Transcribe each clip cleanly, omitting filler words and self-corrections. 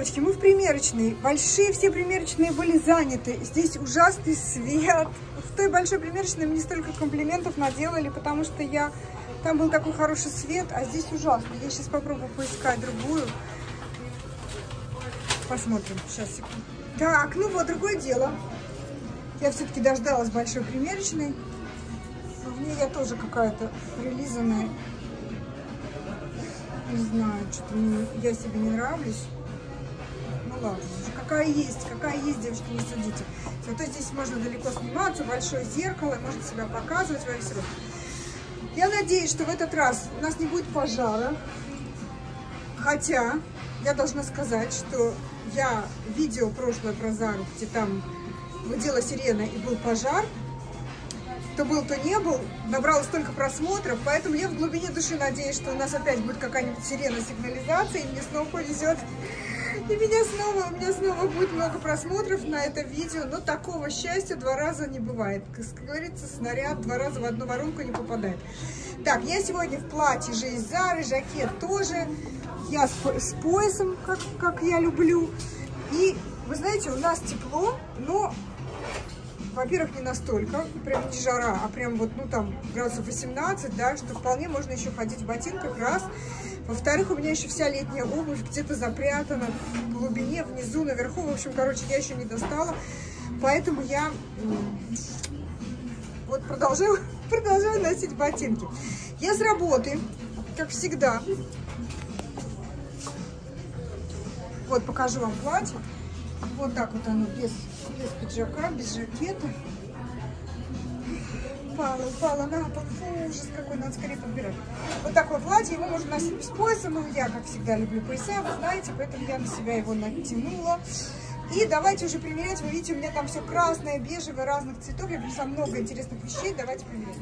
девочки, мы в примерочной. Большие все примерочные были заняты. Здесь ужасный свет. В той большой примерочной мне столько комплиментов наделали, потому что я... Там был такой хороший свет, а здесь ужасно. Я сейчас попробую поискать другую. Посмотрим. Сейчас, секунду. Так, ну вот, другое дело. Я все-таки дождалась большой примерочной. В ней я тоже какая-то прилизанная. Не знаю, что-то я себе не нравлюсь. Ну ладно, какая есть, девочки, не судите. Зато здесь можно далеко сниматься, большое зеркало, можно себя показывать во весь рост. Я надеюсь, что в этот раз у нас не будет пожара. Хотя, я должна сказать, что я видео прошлое про Зару, где там гудела сирена и был пожар. То был, то не был. Набралось столько просмотров, поэтому я в глубине души надеюсь, что у нас опять будет какая-нибудь сирена сигнализации, и мне снова повезет. И у меня снова будет много просмотров на это видео, но такого счастья два раза не бывает. Как говорится, снаряд два раза в одну воронку не попадает. Так, я сегодня в платье же из Зары, жакет тоже. Я с поясом, как я люблю. И, вы знаете, у нас тепло, но, во-первых, не настолько, прям не жара, а прям вот, ну там, градусов 18, да, что вполне можно еще ходить в ботинках, раз. Во-вторых, у меня еще вся летняя обувь где-то запрятана в глубине, внизу, наверху. В общем, короче, я еще не достала. Поэтому я вот продолжаю носить ботинки. Я с работы, как всегда. Вот, покажу вам платье. Вот так вот оно, без пиджака, без жакета. Упала на пол, ужас какой, надо скорее подбирать. Вот такое платье, его можно носить без пояса, но я, как всегда, люблю пояса, вы знаете, поэтому я на себя его натянула. И давайте уже примерять, вы видите, у меня там все красное, бежевое, разных цветов, я принесла много интересных вещей, давайте примерять.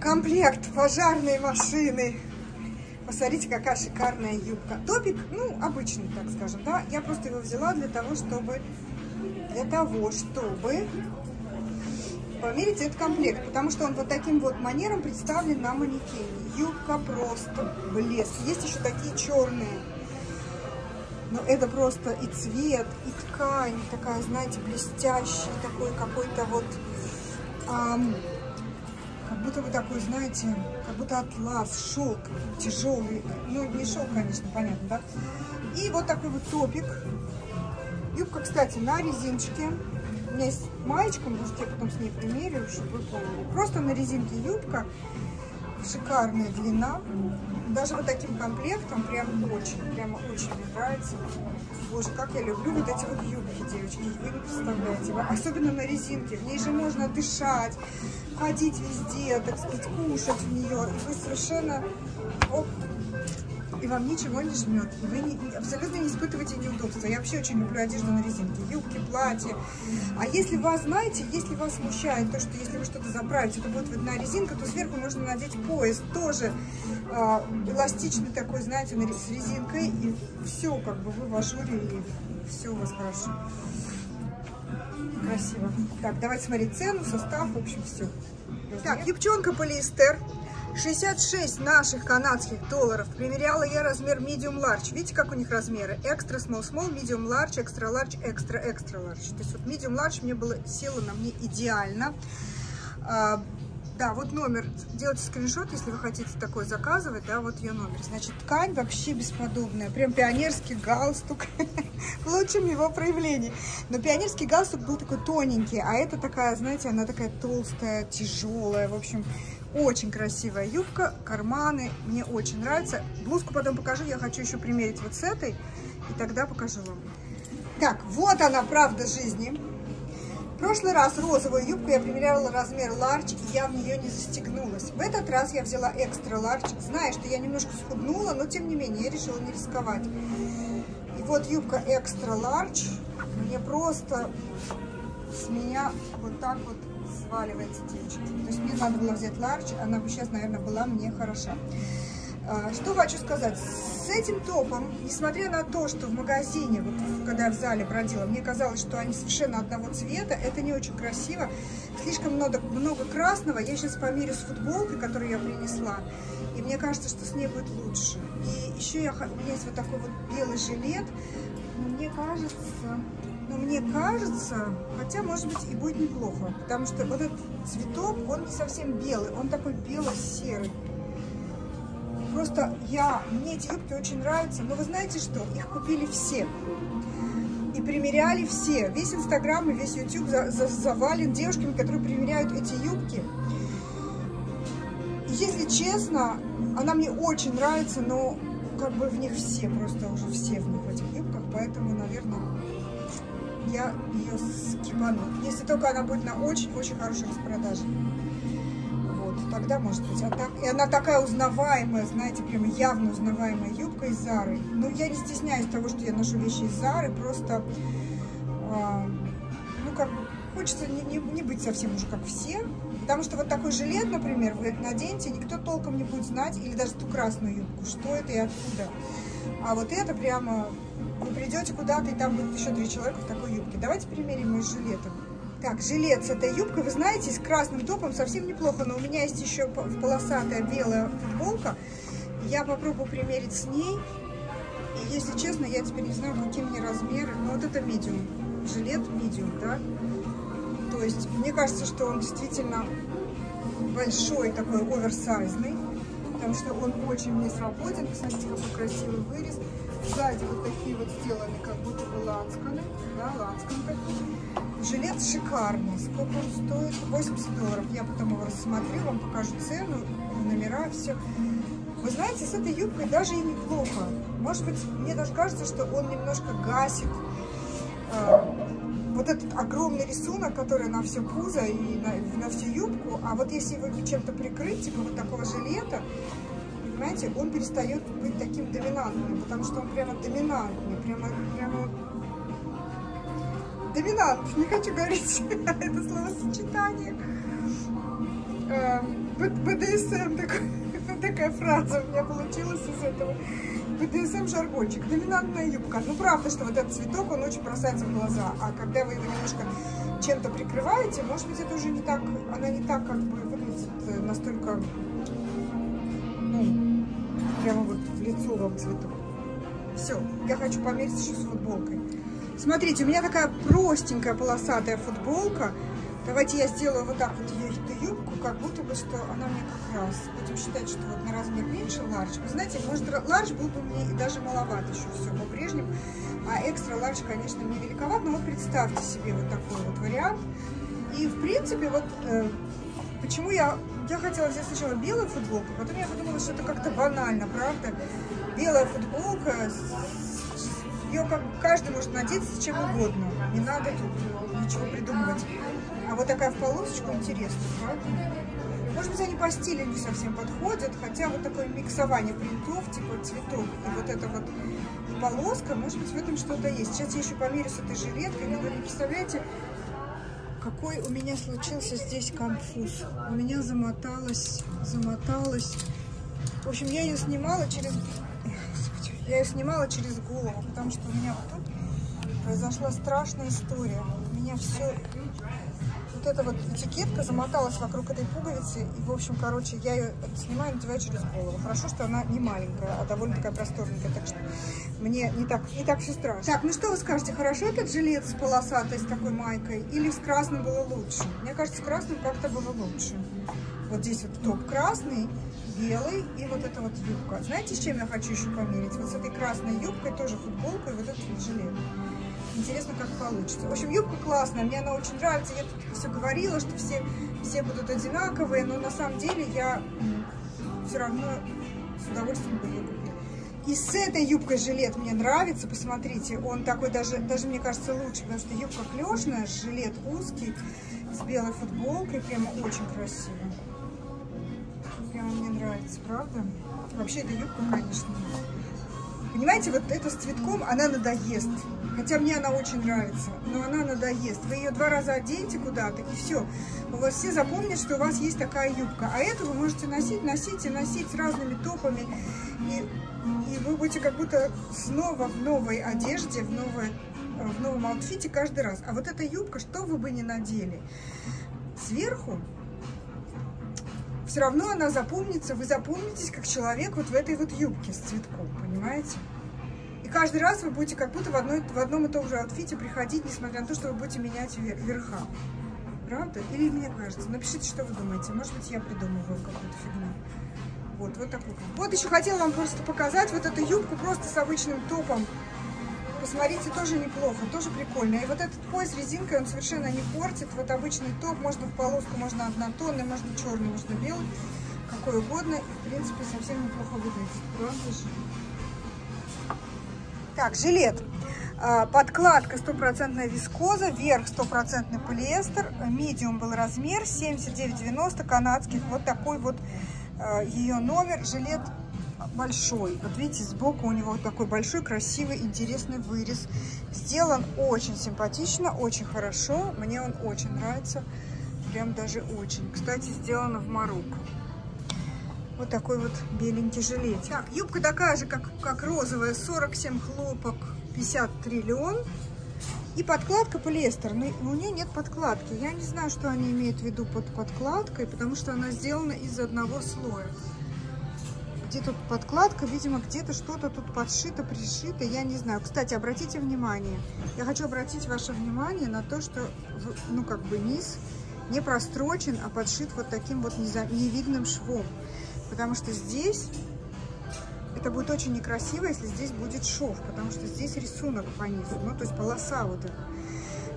Комплект пожарной машины. Посмотрите, какая шикарная юбка. Топик, ну, обычный, так скажем, да, я просто его взяла для того, чтобы померить этот комплект, потому что он вот таким вот манером представлен на манекене. Юбка просто блеск. Есть еще такие черные. Но это просто и цвет, и ткань такая, знаете, блестящая, такой какой-то вот, как будто вы такой, знаете, как будто атлас, шелк тяжелый. Ну, не шелк, конечно, понятно, да? И вот такой вот топик. Юбка, кстати, на резиночке. У меня есть маечка, может, я потом с ней примерю, чтобы вы помнили. Просто на резинке юбка, шикарная длина. Даже вот таким комплектом прямо очень мне нравится. Боже, как я люблю вот эти вот юбки, девочки, вы не представляете. Особенно на резинке, в ней же можно дышать, ходить везде, так сказать, кушать в нее. И вы совершенно... Оп. И вам ничего не жмет, и вы абсолютно не испытываете неудобства. Я вообще очень люблю одежду на резинке, юбки, платья. А если вас, знаете, если вас смущает то, что если вы что-то заправите, то будет одна резинка, то сверху можно надеть пояс, тоже эластичный такой, знаете, с резинкой, и все, как бы вы в ажуре, и все у вас хорошо. Красиво. Так, давайте смотреть цену, состав, в общем, все. Так, юбчонка полиэстер. 66 наших канадских долларов. Примеряла я размер medium large. Видите, как у них размеры? Extra small small, medium large, extra large, extra extra large. То есть вот medium large мне было, село на мне идеально. Да, вот номер. Делайте скриншот, если вы хотите такой заказывать. Да, вот ее номер. Значит, ткань вообще бесподобная. Прям пионерский галстук. В лучшем его проявлении. Но пионерский галстук был такой тоненький. А это такая, знаете, она такая толстая, тяжелая. В общем... Очень красивая юбка, карманы, мне очень нравится. Блузку потом покажу, я хочу еще примерить вот с этой, и тогда покажу вам. Так, вот она, правда жизни. В прошлый раз розовую юбку я примеряла размер large, и я в нее не застегнулась. В этот раз я взяла extra large, зная, что я немножко схуднула, но тем не менее я решила не рисковать. И вот юбка extra large, мне просто с меня вот так вот сваливается, девочки. То есть мне надо было взять ларч, она бы сейчас, наверное, была мне хороша. Что хочу сказать. С этим топом, несмотря на то, что в магазине, вот, когда я в зале бродила, мне казалось, что они совершенно одного цвета, это не очень красиво. Слишком много красного. Я сейчас померю с футболкой, которую я принесла, и мне кажется, что с ней будет лучше. И еще у меня есть вот такой вот белый жилет. Мне кажется, хотя, может быть, и будет неплохо, потому что вот этот цветок, он не совсем белый, он такой бело-серый. Просто мне эти юбки очень нравятся, но вы знаете что? Их купили все. И примеряли все. Весь Инстаграм и весь YouTube завален девушками, которые примеряют эти юбки. И если честно, она мне очень нравится, но как бы в них все, просто уже все в них в этих юбках, поэтому, наверное, я ее скипану. Если только она будет на очень-очень хорошей распродаже. Вот, тогда, может быть, а так... И она такая узнаваемая, знаете, прям явно узнаваемая юбка из Зары. Ну, я не стесняюсь того, что я ношу вещи из Зары, просто, ну, как бы, хочется не быть совсем уже как все. Потому что вот такой жилет, например, вы это наденете, никто толком не будет знать, или даже ту красную юбку, что это и откуда. А вот это прямо, вы придете куда-то, и там будут еще 3 человека в такой юбке. Давайте примерим мой жилет. Так, жилет с этой юбкой, вы знаете, с красным топом совсем неплохо, но у меня есть еще полосатая белая футболка. Я попробую примерить с ней. И, если честно, я теперь не знаю, какие мне размеры. Но вот это медиум, жилет медиум, да? То есть, мне кажется, что он действительно большой, такой оверсайзный, потому что он очень мне свободен. Смотрите, какой красивый вырез. Сзади вот такие вот сделаны, как будто бы лансканы, да, лансканы. Жилет шикарный. Сколько он стоит? $80. Я потом его рассмотрю, вам покажу цену, номера, все. Вы знаете, с этой юбкой даже и неплохо. Может быть, мне даже кажется, что он немножко гасит вот этот огромный рисунок, который на все пузо и на всю юбку, а вот если его чем-то прикрыть, типа вот такого жилета, понимаете, он перестает быть таким доминантным, потому что он прямо доминантный, прямо доминант, не хочу говорить это словосочетание. БДСМ, такая фраза у меня получилась из этого. БДСМ-жаргончик, доминантная юбка. Ну, правда, что вот этот цветок, он очень бросается в глаза. А когда вы его немножко чем-то прикрываете, может быть, это уже не так, она не так, как бы, выглядит настолько, ну, прямо вот в лицо вам цветок. Все, я хочу померить еще с футболкой. Смотрите, у меня такая простенькая полосатая футболка. Давайте я сделаю вот так вот эту юбку, как будто бы, что она мне как раз. Будем считать, что вот на размер меньше ларч. Вы знаете, может, ларч был бы мне и даже маловат еще все по-прежнему. А экстра ларч, конечно, мне великоват. Но вот представьте себе вот такой вот вариант. И, в принципе, вот почему я хотела взять сначала белую футболку, потом я подумала, что это как-то банально, правда? Белая футболка, ее как каждый может надеть с чем угодно. Не надо тут ничего придумывать. А вот такая в полосочку интересная, правда? Может быть, они по стилю не совсем подходят, хотя вот такое миксование принтов, типа цветов, и вот эта вот полоска, может быть, в этом что-то есть. Сейчас я еще померю с этой жилеткой, но вы не представляете, какой у меня случился здесь конфуз. У меня замоталась. В общем, я ее снимала через... Господи, я ее снимала через голову, потому что у меня вот тут произошла страшная история. У меня все... Вот эта вот этикетка замоталась вокруг этой пуговицы. И, в общем, короче, я ее снимаю, надеваю через голову. Хорошо, что она не маленькая, а довольно такая просторненькая. Так что мне не так все страшно. Так, ну что вы скажете, хорошо этот жилет с полосатой, с такой майкой? Или с красным было лучше? Мне кажется, с красным как-то было лучше. Вот здесь вот топ красный, белый и вот эта вот юбка. Знаете, с чем я хочу еще померить? Вот с этой красной юбкой, тоже футболка и вот этот вот жилет. Интересно, как получится. В общем, юбка классная, мне она очень нравится. Я тут все говорила, что все будут одинаковые, но на самом деле я все равно с удовольствием бы ее купила. И с этой юбкой жилет мне нравится, посмотрите, он такой даже мне кажется лучше, потому что юбка клешная, жилет узкий, с белой футболкой, прямо очень красиво. Прямо мне нравится, правда? Вообще, эта юбка, конечно, понимаете, вот эта с цветком, она надоест. Хотя мне она очень нравится, но она надоест. Вы ее 2 раза оденете куда-то, и все. У вас все запомнят, что у вас есть такая юбка. А эту вы можете носить с разными топами. И вы будете как будто снова в новой одежде, в новом аутфите каждый раз. А вот эта юбка, что вы бы ни надели сверху, все равно она запомнится. Вы запомнитесь как человек вот в этой вот юбке с цветком, понимаете? И каждый раз вы будете как будто в одном и том же аутфите приходить, несмотря на то, что вы будете менять верха. Правда? Или мне кажется? Напишите, что вы думаете. Может быть, я придумываю какую-то фигню. Вот, вот такую. Вот еще хотела вам просто показать вот эту юбку просто с обычным топом. Посмотрите, тоже неплохо, тоже прикольно. И вот этот пояс с резинкой, он совершенно не портит. Вот обычный топ, можно в полоску, можно однотонный, можно черный, можно белый. Какой угодно. И, в принципе, совсем неплохо выглядит. Правда же? Так, жилет. Подкладка 100% вискоза, верх 100% полиэстер, медиум был размер, 79,90 канадских. Вот такой вот ее номер. Жилет большой. Вот видите, сбоку у него вот такой большой, красивый, интересный вырез. Сделан очень симпатично, очень хорошо. Мне он очень нравится. Прям даже очень. Кстати, сделано в Марокко. Вот такой вот беленький жилет. Так, юбка такая же, как розовая, 47 хлопок, 53 лен. И подкладка полиэстер. Но у нее нет подкладки. Я не знаю, что они имеют в виду под подкладкой, потому что она сделана из одного слоя. Где тут подкладка? Видимо, где-то что-то тут подшито, пришито. Я не знаю. Кстати, обратите внимание. Я хочу обратить ваше внимание на то, что, ну, как бы низ не прострочен, а подшит вот таким вот невидным швом. Потому что здесь это будет очень некрасиво, если здесь будет шов, потому что здесь рисунок по низу, ну, то есть полоса вот эта.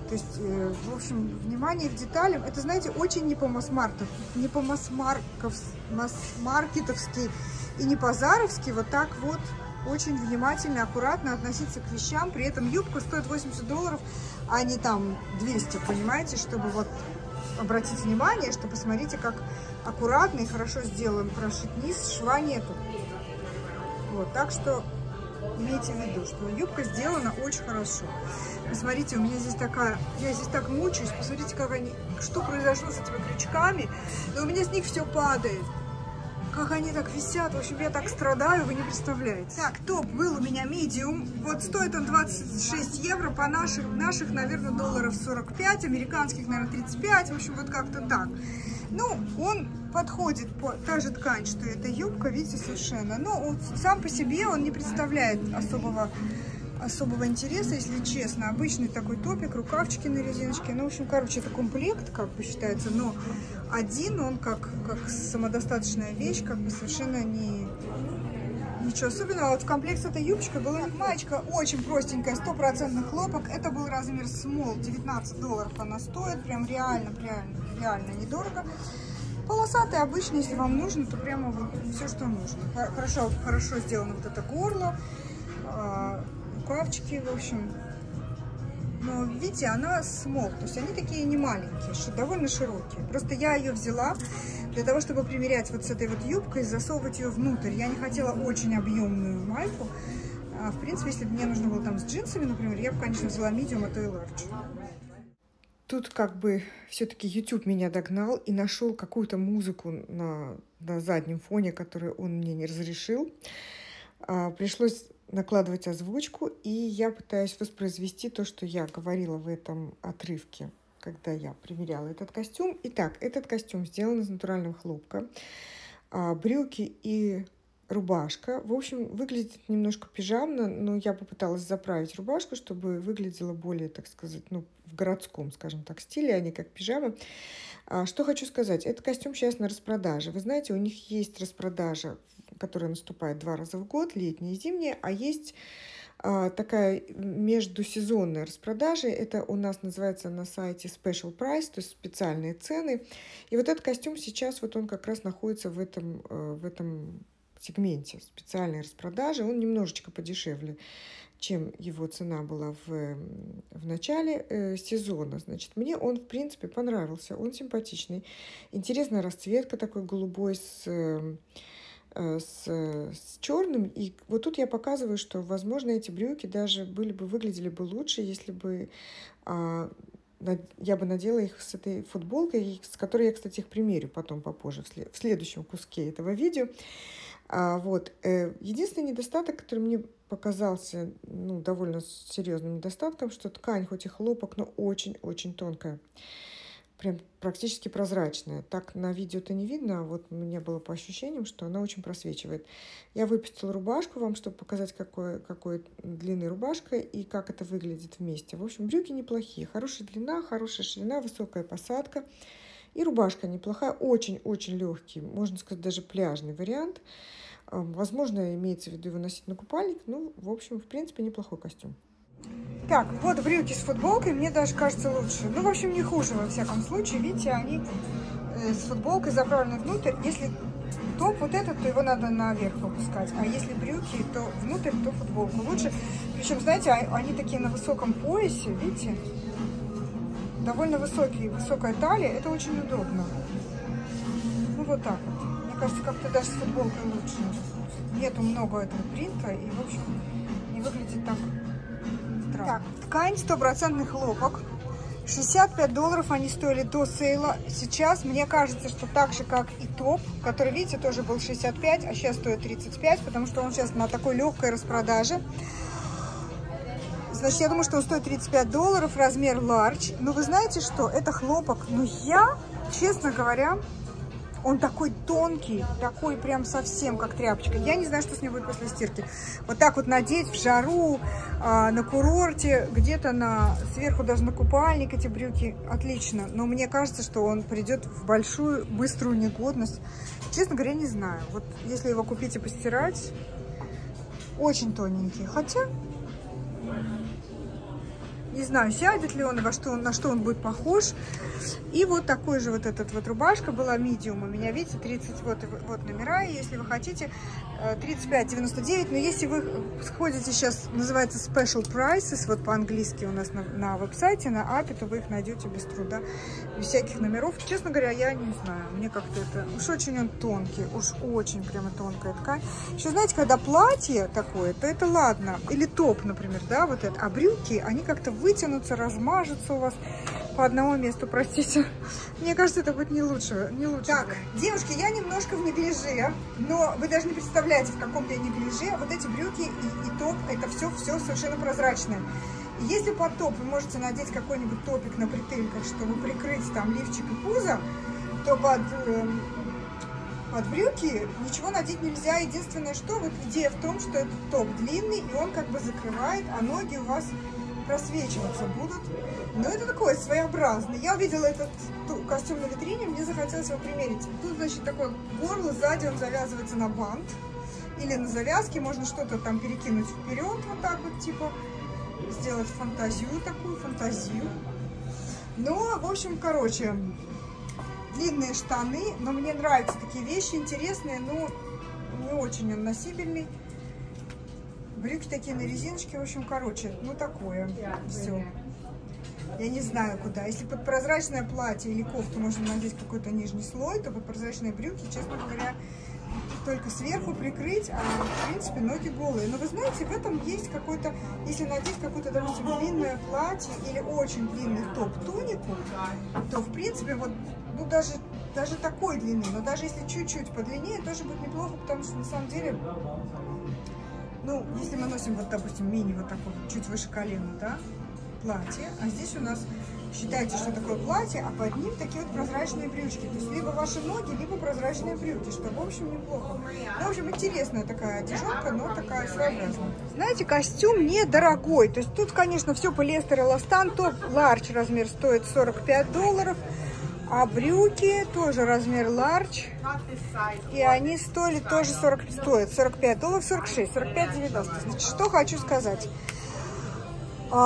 То есть, в общем, внимание к деталям. Это, знаете, очень не по масс-маркетовски и не по-заровски. Вот так вот очень внимательно, аккуратно относиться к вещам. При этом юбка стоит $80, а не там 200, понимаете, чтобы вот... Обратите внимание, что посмотрите, как аккуратно и хорошо сделан прошит низ, шва нету. Вот, так что имейте в виду, что юбка сделана очень хорошо. Посмотрите, у меня здесь такая... Я здесь так мучаюсь, посмотрите, как они... Что произошло с этими крючками, но у меня с них все падает. Как они так висят, в общем, я так страдаю, вы не представляете. Так, топ был у меня медиум, вот стоит он 26 евро, по наших, наверное, долларов 45, американских, наверное, 35, в общем, вот как-то так. Ну, он подходит по та же ткань, что эта юбка, видите, совершенно, но он, сам по себе он не представляет особого интереса, если честно. Обычный такой топик, рукавчики на резиночке. Ну, в общем, короче, это комплект, как бы считается, но один он как самодостаточная вещь, как бы совершенно ничего особенного. Вот в комплекте с этой юбочкой была маечка очень простенькая, 100% хлопок. Это был размер small, $19 она стоит, прям реально недорого. Полосатые обычные, если вам нужно, то прямо вот все, что нужно. Хорошо сделано вот это горло. Рукавчики, в общем, но видите, она смол, то есть они такие не маленькие, что довольно широкие. Просто я ее взяла для того, чтобы примерять вот с этой вот юбкой, засовывать ее внутрь. Я не хотела очень объемную майку. В принципе, если бы мне нужно было там с джинсами, например, я бы, конечно, взяла medium, а то и large. Тут как бы все-таки YouTube меня догнал и нашел какую-то музыку на заднем фоне, которую он мне не разрешил. Пришлось накладывать озвучку, и я пытаюсь воспроизвести то, что я говорила в этом отрывке, когда я примеряла этот костюм. Итак, этот костюм сделан из натурального хлопка, брюки и рубашка. В общем, выглядит немножко пижамно, но я попыталась заправить рубашку, чтобы выглядела более, так сказать, ну, в городском, скажем так, стиле, а не как пижама. Что хочу сказать, этот костюм сейчас на распродаже. Вы знаете, у них есть распродажа, которая наступает 2 раза в год, летняя и зимняя, а есть такая междусезонная распродажа. Это у нас называется на сайте Special Price, то есть специальные цены. И вот этот костюм сейчас, вот он как раз находится в этом сегменте специальной распродажи. Он немножечко подешевле, чем его цена была в начале сезона. Значит, мне он, в принципе, понравился. Он симпатичный. Интересная расцветка, такой голубой с черным. И вот тут я показываю, что, возможно, эти брюки даже выглядели бы лучше, если бы я бы надела их с этой футболкой, с которой я, кстати, их примерю потом попозже, в следующем куске этого видео. Вот. Единственный недостаток, который мне показался, ну, довольно серьезным недостатком, что ткань, хоть и хлопок, но очень-очень тонкая. прям практически прозрачная. Так на видео-то не видно, а вот мне было по ощущениям, что она очень просвечивает. Я выпустила рубашку вам, чтобы показать, какой длины рубашка и как это выглядит вместе. В общем, брюки неплохие, хорошая длина, хорошая ширина, высокая посадка. И рубашка неплохая, очень-очень легкий, можно сказать, даже пляжный вариант. Возможно, имеется в виду его носить на купальник, ну, в общем, в принципе, неплохой костюм. Так, вот брюки с футболкой, мне даже кажется лучше. Ну, в общем, не хуже, во всяком случае. Видите, они с футболкой заправлены внутрь. Если топ вот этот, то его надо наверх выпускать. А если брюки, то внутрь, то футболку лучше. Причем, знаете, они такие на высоком поясе, видите? Довольно высокая талия. Это очень удобно. Ну, вот так вот. Мне кажется, как-то даже с футболкой лучше. Нету много этого принта. И, в общем, не выглядит так... Так, ткань 100% хлопок, $65 они стоили до сейла, сейчас мне кажется, что так же, как и топ, который, видите, тоже был 65, а сейчас стоит 35, потому что он сейчас на такой легкой распродаже. Значит, я думаю, что он стоит $35, размер large, но вы знаете, что это хлопок, но я, честно говоря, он такой тонкий, такой прям совсем как тряпочка. Я не знаю, что с ним будет после стирки. Вот так вот надеть в жару, на курорте, где-то сверху даже на купальник эти брюки. Отлично. Но мне кажется, что он придет в большую, быструю негодность. Честно говоря, не знаю. Вот если его купить и постирать, очень тоненький. Хотя, не знаю, сядет ли он, на что он будет похож. И вот такой же вот этот вот рубашка была medium. У меня, видите, 30 вот номера. Если вы хотите, 35,99. Но если вы сходите сейчас, называется special prices, вот по-английски у нас на веб-сайте, на API, то вы их найдете без труда. Без всяких номеров. Честно говоря, я не знаю. Мне как-то это... Уж очень он тонкий. Уж очень прямо тонкая ткань. Еще, знаете, когда платье такое, то это ладно. Или топ, например, да, вот это. А брюки, они как-то вытянутся, размажутся у вас по одному месту, простите. Мне кажется, это будет не лучше. Так, девушки, я немножко в неглиже, но вы даже не представляете, в каком я неглиже. Вот эти брюки и топ, это все совершенно прозрачное. Если под топ вы можете надеть какой-нибудь топик на бретельках, чтобы прикрыть там лифчик и пузо, то под брюки ничего надеть нельзя. Единственное, что вот идея в том, что этот топ длинный, и он как бы закрывает, а ноги у вас просвечиваться будут. Но это такое своеобразное. Я увидела этот костюм на витрине, мне захотелось его примерить. Тут, значит, такое горло, сзади он завязывается на бант или на завязке, можно что-то там перекинуть вперед, вот так вот, типа, сделать такую фантазию. Но, в общем, короче, длинные штаны, но мне нравятся такие вещи, интересные, но не очень он носибельный. Брюки такие на резиночке, в общем, короче, ну такое, все. Я не знаю, куда. Если под прозрачное платье или кофту можно надеть какой-то нижний слой, то под прозрачные брюки, честно говоря, только сверху прикрыть, а в принципе ноги голые. Но вы знаете, в этом есть какой-то, если надеть какое-то, допустим, длинное платье или очень длинный топ-тунику, то в принципе вот, ну даже такой длины, но даже если чуть-чуть подлиннее, тоже будет неплохо, потому что на самом деле... Ну, если мы носим, вот, допустим, мини, вот такое, чуть выше колена, да, платье, а здесь у нас, считайте, что такое платье, а под ним такие вот прозрачные брючки. То есть, либо ваши ноги, либо прозрачные брюки, что, в общем, неплохо. Ну, в общем, интересная такая одежонка, но такая своеобразная. Знаете, костюм недорогой. То есть, тут, конечно, все полиэстер, эластан, топ ларч размер стоит $45. А брюки тоже размер large, и они стоили тоже $45, 46, 45,90. Значит, что хочу сказать. За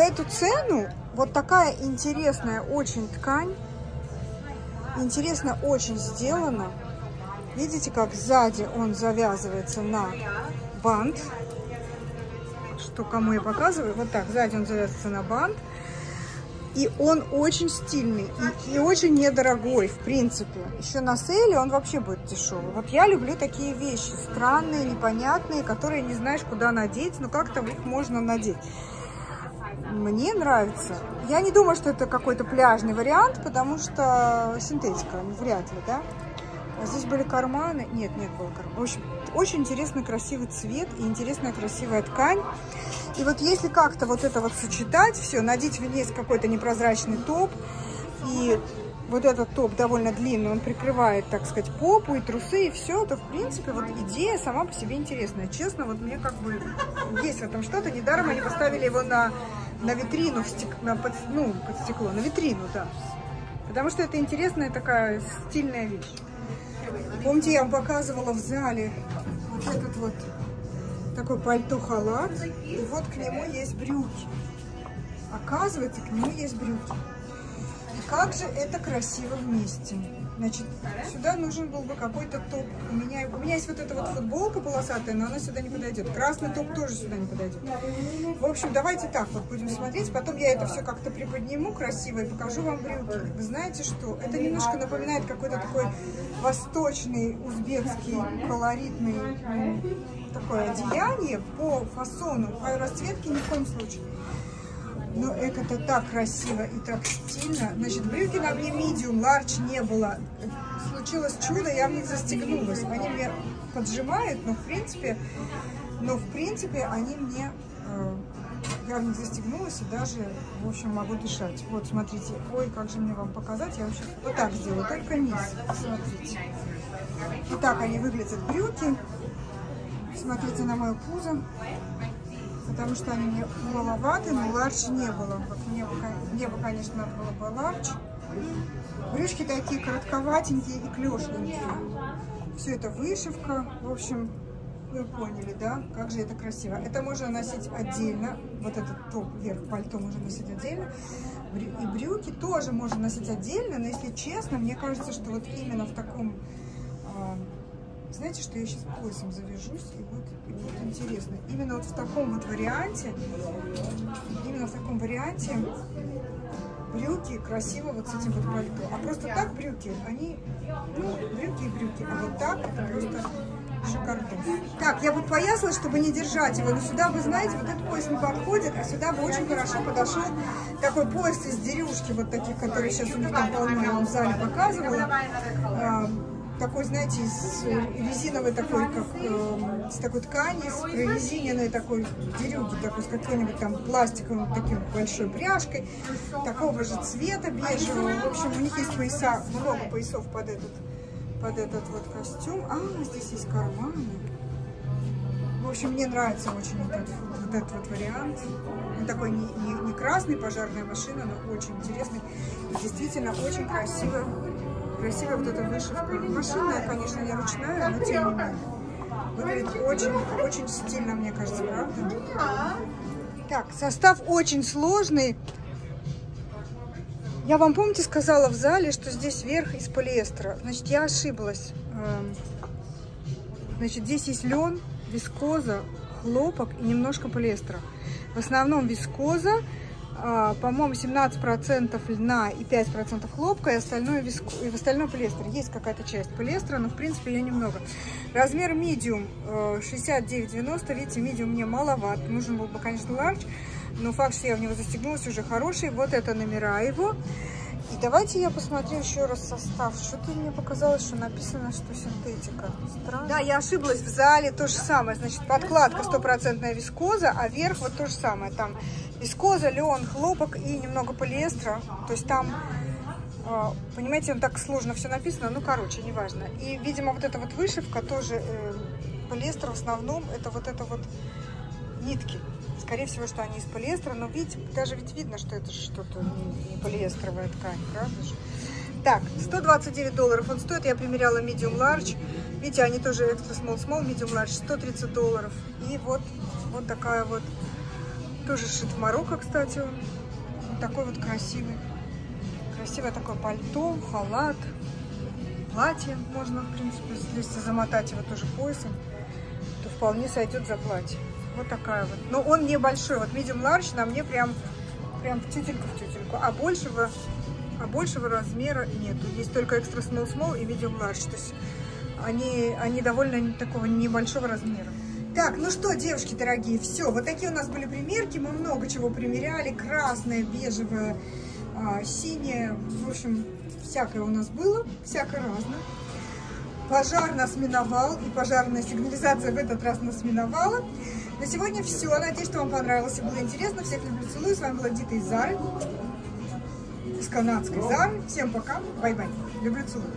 эту цену вот такая интересная очень ткань, интересно очень сделана. Видите, как сзади он завязывается на бант, что кому я показываю. Вот так, сзади он завязывается на бант. И он очень стильный и очень недорогой, в принципе. Еще на сейле он вообще будет дешевый. Вот я люблю такие вещи, странные, непонятные, которые не знаешь, куда надеть, но как-то их можно надеть. Мне нравится. Я не думаю, что это какой-то пляжный вариант, потому что синтетика, вряд ли, да? А здесь были карманы. Нет, не было кармана. В общем, Очень интересный красивый цвет и интересная красивая ткань. И вот если как-то вот это вот сочетать все, надеть вниз какой-то непрозрачный топ, и вот этот топ довольно длинный, он прикрывает, так сказать, попу и трусы, и все, то, в принципе, вот идея сама по себе интересная. Честно, вот мне как бы есть в этом что-то. Недаром они поставили его на витрину, под стекло, на витрину, да. Потому что это интересная такая стильная вещь. Помните, я вам показывала в зале вот этот вот такой пальто-халат, и вот к нему есть брюки. Оказывается, к нему есть брюки. И как же это красиво вместе. Значит, сюда нужен был бы какой-то топ. У меня есть вот эта вот футболка полосатая, но она сюда не подойдет. Красный топ тоже сюда не подойдет. В общем, давайте так вот будем смотреть. Потом я это все как-то приподниму красиво и покажу вам брюки. Вы знаете что? Это немножко напоминает какой-то такой восточный, узбекский, колоритный такое одеяние по фасону, по расцветке ни в коем случае. Но это-то так красиво и так стильно. Значит, брюки на мне medium, large не было. Случилось чудо, я в них застегнулась. Они мне поджимают, но в принципе они мне... я в них застегнулась и даже, в общем, могу дышать. Вот, смотрите. Ой, как же мне вам показать. Я вообще вот так сделаю, только низ. Смотрите. И так они выглядят, брюки. Смотрите на мое пузо. Потому что они мне маловаты, но ларч не было. Вот мне бы, конечно, надо было бы ларч. Брюшки такие коротковатенькие и клешненькие. Все это вышивка. В общем, вы поняли, да? Как же это красиво. Это можно носить отдельно. Вот этот топ, верх пальто можно носить отдельно. И брюки тоже можно носить отдельно. Но, если честно, мне кажется, что вот именно в таком... Знаете, что я сейчас поясом завяжусь, и вот интересно. Именно вот в таком вот варианте, брюки красиво вот с этим вот пальто. А просто так брюки, они, брюки и брюки, а вот так это просто шикардос. Так, я бы подпоясалась, чтобы не держать его, но сюда, вы знаете, вот этот пояс не подходит, а сюда бы очень хорошо подошел такой пояс из дерюшки, вот таких, которые сейчас у меня там полно, я вам в зале показывала. Такой, знаете, из резиновой такой, как с такой ткани, с прорезиненной такой дерюги, такой с какой-нибудь там пластиковым таким большой пряжкой, такого же цвета бежевого. В общем, у них есть пояса, много поясов под этот вот костюм. А, здесь есть карманы. В общем, мне нравится очень этот вариант. Он такой не красный, пожарная машина, но очень интересный. И действительно очень красивый. Красивая вот эта вышивка. Машинная, конечно, не ручная, но тем не менее. Выглядит очень-очень стильно, мне кажется, правда? Так, состав очень сложный. Я вам, помните, сказала в зале, что здесь верх из полиэстера. Значит, я ошиблась. Значит, здесь есть лен, вискоза, хлопок и немножко полиэстера. В основном вискоза. По-моему, 17% льна и 5% хлопка, и в остальное полиэстер. Есть какая-то часть полиэстера, но, в принципе, ее немного. Размер medium 69,90. Видите, medium мне маловат. Нужен был бы, конечно, large, но факт, что я в него застегнулась, уже хороший. Вот это номера его. И давайте я посмотрю еще раз состав. Что-то мне показалось, что написано, что синтетика. Странно. Да, я ошиблась. В зале то же самое. Значит, подкладка 100% вискоза, а верх вот то же самое. Там вискоза, лен, хлопок и немного полиэстера. То есть там, понимаете, так сложно все написано. Ну, короче, неважно. И, видимо, вот эта вот вышивка тоже полиэстер в основном. Это вот нитки. Скорее всего, что они из полиэстера, но видите, даже ведь видно, что это что-то не полиэстеровая ткань, правда же? Так, $129 он стоит, я примеряла medium large, видите, они тоже extra small small, medium large $130, и вот такая вот, тоже шит в Марокко, кстати, он, вот такой вот красивое такое пальто, халат, платье, можно, в принципе, если замотать его тоже поясом, то вполне сойдет за платье. Вот такая вот. Но он небольшой. Вот medium large на мне прям в тютельку. А большего размера нету. Есть только extra small small и medium large. То есть они довольно такого небольшого размера. Так, ну что, девушки дорогие, все. Вот такие у нас были примерки. Мы много чего примеряли. Красное, бежевое, синее. В общем, всякое у нас было. Всякое разное. Пожар нас миновал, и пожарная сигнализация в этот раз нас миновала. На сегодня все. Надеюсь, что вам понравилось и было интересно. Всех люблю, целую. С вами была Дита из Зары, из канадской Зары. Всем пока. Бай-бай. Люблю, целую.